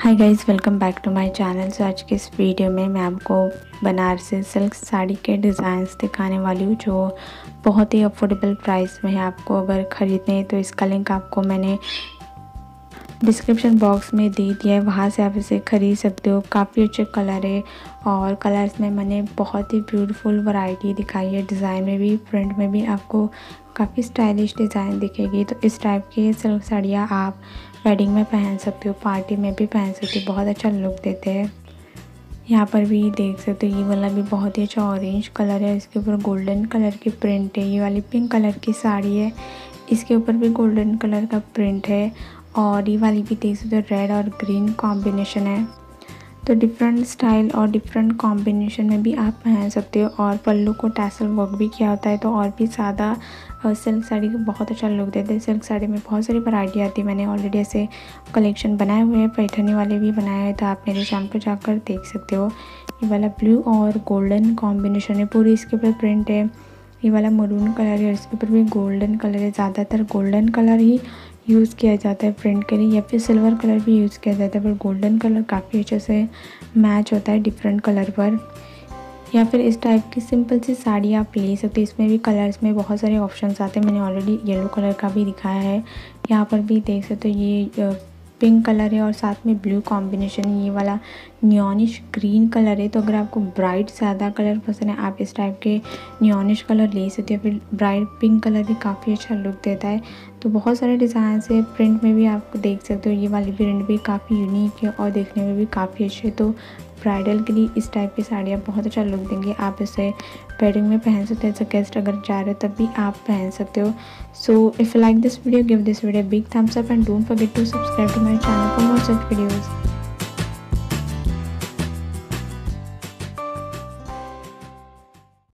Hi guys, welcome back to my channel. So आज के इस वीडियो में मैं आपको बनारसी सिल्क साड़ी के डिज़ाइंस दिखाने वाली हूँ जो बहुत ही अफोर्डेबल प्राइस में है। आपको अगर ख़रीदने तो इसका लिंक आपको मैंने डिस्क्रिप्शन बॉक्स में दे दिया है, वहाँ से आप इसे ख़रीद सकते हो। काफ़ी अच्छे कलर है और कलर्स में मैंने बहुत ही ब्यूटीफुल वैरायटी दिखाई है। डिज़ाइन में भी, प्रिंट में भी आपको काफ़ी स्टाइलिश डिज़ाइन दिखेगी। तो इस टाइप की सिल्क साड़ियाँ आप वेडिंग में पहन सकते हो, पार्टी में भी पहन सकते हो, बहुत अच्छा लुक देते हैं। यहाँ पर भी देख सकते हो, ये वाला भी बहुत ही अच्छा ऑरेंज कलर है, इसके ऊपर गोल्डन कलर की प्रिंट है। ये वाली पिंक कलर की साड़ी है, इसके ऊपर भी गोल्डन कलर का प्रिंट है। और ये वाली भी देख सकते हो, रेड और ग्रीन कॉम्बिनेशन है। तो डिफरेंट स्टाइल और डिफरेंट कॉम्बिनेशन में भी आप पहन सकते हो। और पल्लू को टैसल वर्क भी किया होता है, तो और भी ज़्यादा सिल्क साड़ी को बहुत अच्छा लुक देते हैं। सिल्क साड़ी में बहुत सारी वैरायटी आती है, मैंने ऑलरेडी ऐसे कलेक्शन बनाए हुए हैं, पैठनी वाले भी बनाए हैं, तो आप मेरे चैनल पर जाकर देख सकते हो। ये वाला ब्लू और गोल्डन कॉम्बिनेशन है, पूरी इसके ऊपर प्रिंट है। ये वाला मरून कलर है, इसके ऊपर भी गोल्डन कलर है। ज़्यादातर गोल्डन कलर ही यूज़ किया जाता है प्रिंट के लिए, या फिर सिल्वर कलर भी यूज़ किया जाता है, पर गोल्डन कलर काफ़ी अच्छे से मैच होता है डिफरेंट कलर पर। या फिर इस टाइप की सिंपल सी साड़ी आप ले सकते हो, इसमें भी कलर्स में बहुत सारे ऑप्शंस आते हैं। मैंने ऑलरेडी येलो कलर का भी दिखाया है। यहाँ पर भी देख सकते हो, ये पिंक कलर है और साथ में ब्लू कॉम्बिनेशन। ये वाला न्योनिश ग्रीन कलर है, तो अगर आपको ब्राइट ज़्यादा कलर पसंद है आप इस टाइप के न्योनिश कलर ले सकते हो। फिर ब्राइट पिंक कलर भी काफ़ी अच्छा लुक देता है। तो बहुत सारे डिज़ाइन है, प्रिंट में भी आप देख सकते हो। ये वाली प्रिंट भी काफ़ी यूनिक है और देखने में भी काफ़ी अच्छे। तो ब्राइडल के लिए इस टाइप की साड़ियाँ बहुत अच्छा लुक देंगे। आप इसे वेडिंग में पहन सकते हो, गेस्ट अगर जा रहे हो तब भी आप पहन सकते हो। So if you like this video, give this video big thumbs up and don't forget to subscribe to my channel for more such videos.